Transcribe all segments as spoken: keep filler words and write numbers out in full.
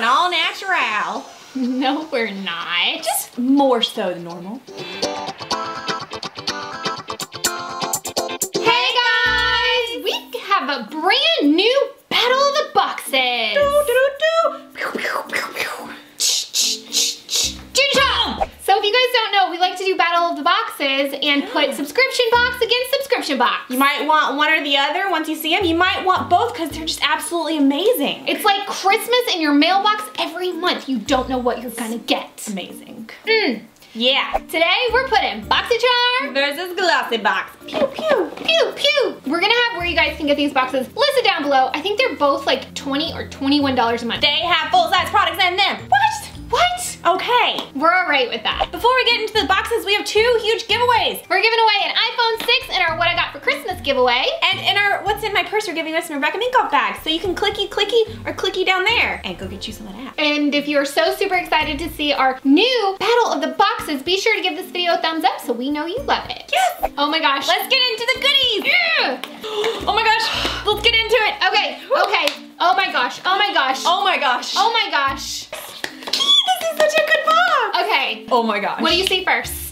going all natural. No, we're not. Just more so than normal. Hey guys, we have a brand new Battle of the Boxes. Do, do, do, do. Pew, pew, pew, pew. So if you guys don't know, we like to do Battle of the Boxes and put subscription box against subscription box. You might want one or the other once you see them. You might want both because they're just absolutely amazing. It's like Christmas in your mailbox every month. You don't know what you're gonna get. Amazing. Mm. Yeah. Today we're putting Boxycharm versus Glossybox. Pew, pew, pew, pew. We're gonna have where you guys can get these boxes listed down below. I think they're both like twenty or twenty-one dollars a month. They have full-size products in them. What? What? Okay. We're all right with that. Before we get into the boxes, we have two huge giveaways. We're giving away an iPhone six in our What I Got for Christmas giveaway. And in our What's in My Purse, we're giving away some Rebecca Minkoff bags. So you can clicky, clicky, or clicky down there and go get you some of that. And if you are so super excited to see our new Battle of the Boxes, be sure to give this video a thumbs up so we know you love it. Yes. Oh my gosh. Let's get into the goodies. Yeah. Oh my gosh. Let's get into it. Okay. Okay. Oh my gosh. Oh my gosh. Oh my gosh. Oh my gosh. This is such a good box. Okay. Oh my gosh. What do you see first?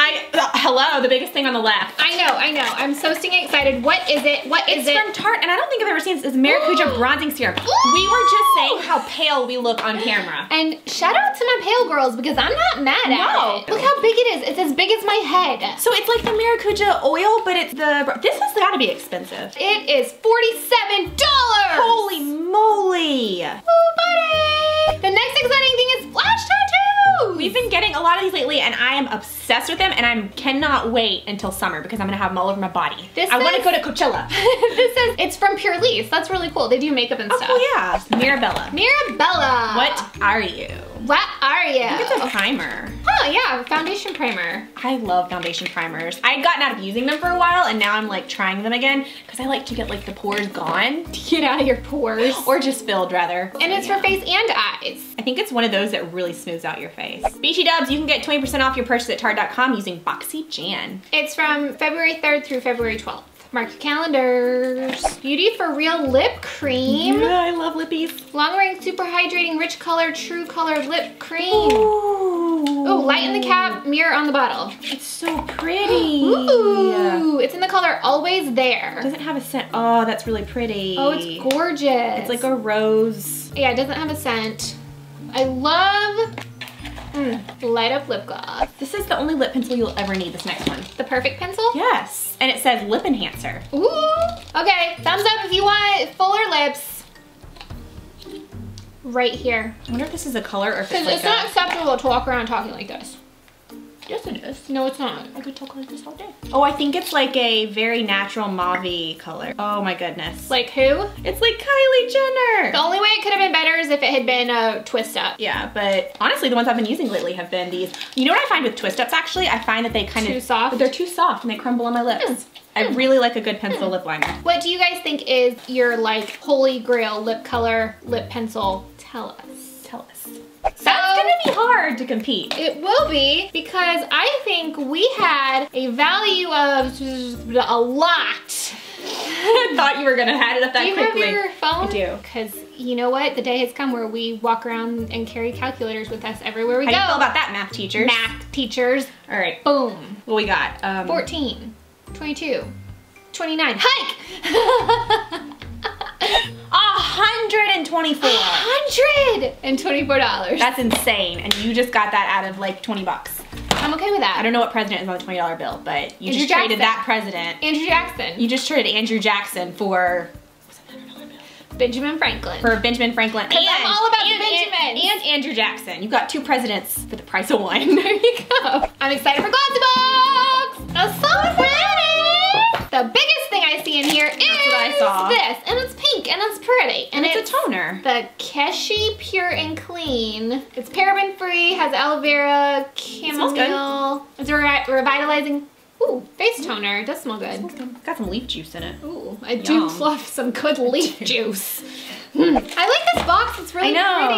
I, uh, hello, the biggest thing on the left. I know, I know. I'm so stinking excited. What is it? What is it? It's from Tarte, and I don't think I've ever seen this. It's Maracuja Bronzing Serum. Ooh. We were just saying how pale we look on camera. And shout out to my pale girls because I'm not mad at no. it. Look how big it is. It's as big as my head. So it's like the Maracuja oil, but it's the, this has gotta be expensive. It is forty-seven dollars. Holy moly. Oh, buddy. The next exciting thing is flash tattoos. We've been getting a lot of these lately and I am obsessed with them and I cannot wait until summer because I'm gonna have them all over my body. This I says, wanna go to Coachella. This is, it's from Pure Leaf. That's really cool. They do makeup and stuff. Oh yeah. Mirabella. Mirabella. What are you? What are you? I think it's a primer. Oh yeah, foundation primer. I love foundation primers. I'd gotten out of using them for a while and now I'm like trying them again because I like to get like the pores gone. To get out of your pores. Or just filled rather. And it's yeah. for face and eyes. I think it's one of those that really smooths out your face. Beachy Dubs, you can get twenty percent off your purchase at tarte dot com using Boxy Jan. It's from February third through February twelfth. Mark your calendars. Beauty for Real lip cream. Yeah, I love lippies. Long-wearing, super hydrating, rich color, true color lip cream. Oh, light in the cap, mirror on the bottle. It's so pretty. Ooh, it's in the color Always There. It doesn't have a scent. Oh, that's really pretty. Oh, it's gorgeous. It's like a rose. Yeah, it doesn't have a scent. I love. Mm. Light up lip gloss. This is the only lip pencil you'll ever need, this next one. The perfect pencil? Yes. And it says lip enhancer. Ooh. Okay, thumbs up if you want fuller lips. Right here. I wonder if this is a color or if it's like it's not acceptable to walk around talking like this. Yes it is. No it's not. I could talk like this all day. Oh, I think it's like a very natural mauve-y color. Oh my goodness. Like who? It's like Kylie Jenner. The only way it could have been better is if it had been a twist up. Yeah, but honestly the ones I've been using lately have been these. You know what I find with twist ups actually? I find that they kind of- Too soft? But they're too soft and they crumble on my lips. Mm. I really like a good pencil mm. lip liner. What do you guys think is your like holy grail lip color, lip pencil? Tell us. Tell us. That's gonna be hard to compete. It will be because I think we had a value of a lot. I thought you were gonna add it up that quickly. Do you quickly. have your phone? I do. Because you know what? The day has come where we walk around and carry calculators with us everywhere we How go. How do you feel about that, math teachers? Math teachers. All right. Boom. What we got? Um, fourteen, twenty-two, twenty-nine. Hike! one hundred twenty-four. one hundred twenty-four dollars. That's insane. And you just got that out of like twenty bucks. I'm okay with that. I don't know what president is on a twenty dollar bill, but you Andrew just Jackson. traded that president. Andrew Jackson. You just traded Andrew Jackson for Benjamin Franklin. For Benjamin Franklin. And I'm all about and, the Benjamins. And, and Andrew Jackson. You got two presidents for the price of one. There you go. I'm excited for Glossybox. I'm so excited. The biggest thing I see in here is I saw. this, and it's pink and it's pretty and, and it's, it's a toner. The Keshi Pure and Clean. It's paraben free, has aloe vera, chamomile. It it's a re revitalizing ooh, face toner. It does smell good. It good. Got some leaf juice in it. Ooh, I Yum. do love some good leaf juice. Mm. I like this box. It's really I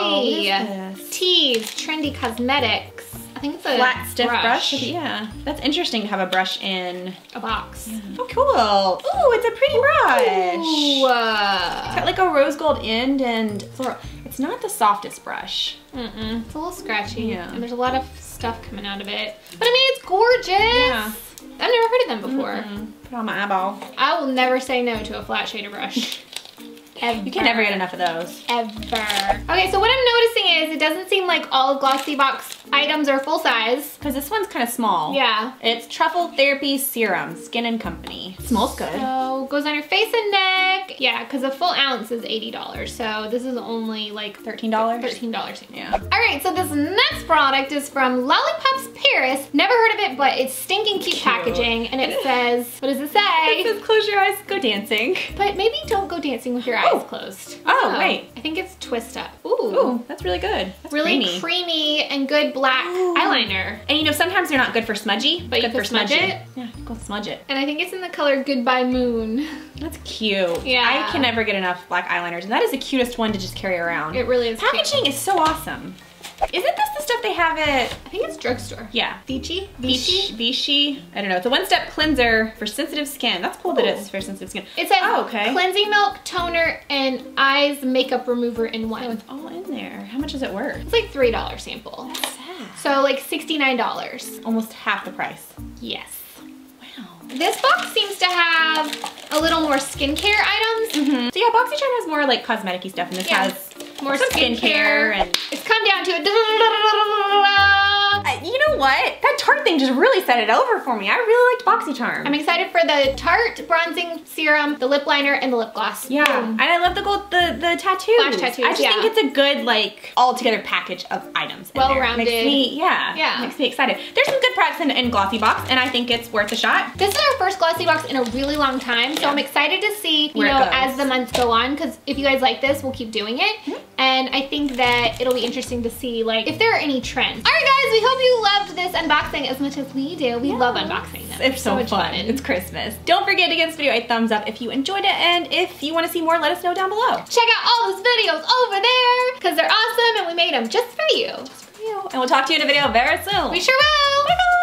know. pretty. Teas, Trendy Cosmetics. I think it's a flat, stiff brush. brush. Yeah, that's interesting to have a brush in a box. Yeah. Oh, cool. Ooh, it's a pretty brush. Ooh, uh, it's got like a rose gold end and floral. It's not the softest brush. Mm-mm. It's a little scratchy. Yeah. And there's a lot of stuff coming out of it. But I mean, it's gorgeous. Yeah. I've never heard of them before. Mm-mm. Put on my eyeball. I will never say no to a flat shader brush. Ever. You can never get enough of those. Ever. Okay, so what I'm noticing is it doesn't seem like all of Glossybox items are full size. Because this one's kind of small. Yeah. It's Truffle Therapy Serum, Skin and Company. It smells good. So, goes on your face and neck. Yeah, because a full ounce is eighty dollars. So, this is only like thirteen dollars? thirteen dollars. Yeah. Alright, so this next product is from Lollipops Paris. Never heard of it, but it's stinking cute, cute packaging. And it says, what does it say? It says, close your eyes, go dancing. But maybe don't go dancing with your eyes. Oh. Closed. Oh, oh, wait. I think it's Twist Up. Ooh. Ooh, that's really good. That's really creamy. creamy and good black Ooh. eyeliner. And you know, sometimes they're not good for smudgy, but good you can smudge it. it. Yeah, go smudge it. And I think it's in the color Goodbye Moon. That's cute. Yeah. I can never get enough black eyeliners, and that is the cutest one to just carry around. It really is. Packaging cute. is so awesome. Isn't this the stuff they have at... I think it's drugstore. Yeah. Vichy? Vichy? Vichy. I don't know. It's a one-step cleanser for sensitive skin. That's cool Ooh. that it's for sensitive skin. It says oh, okay. cleansing milk, toner, and eyes makeup remover in one. Oh, it's all in there. How much is it worth? It's like three dollar sample. That's sad. So like sixty-nine dollars. Almost half the price. Yes. Wow. This box seems to have a little more skincare items. Mm-hmm. So yeah, Boxycharm has more like cosmetic-y stuff, and this yeah. has... more skincare, and it's come down to it. Uh, you know what? That Tarte thing just really set it over for me. I really liked Boxycharm. I'm excited for the Tarte bronzing serum, the lip liner, and the lip gloss. Yeah, Boom. and I love the gold, the the tattoos. Flash tattoos. I just yeah. think it's a good like all together package of items. Well rounded. Makes me yeah yeah makes me excited. There's some good products in, in Glossybox, and I think it's worth a shot. This is our first Glossybox in a really long time, so yeah. I'm excited to see you Where know as the months go on, because if you guys like this, we'll keep doing it. Mm-hmm. And I think that it'll be interesting to see like if there are any trends. All right, guys, we hope you loved this unboxing as much as we do. We yeah. love unboxing them. It's so, so much fun. fun. It's Christmas. Don't forget to give this video a thumbs up if you enjoyed it, and if you want to see more, let us know down below. Check out all those videos over there because they're awesome, and we made them just for you. Just for you. And we'll talk to you in a video very soon. We sure will. Bye-bye.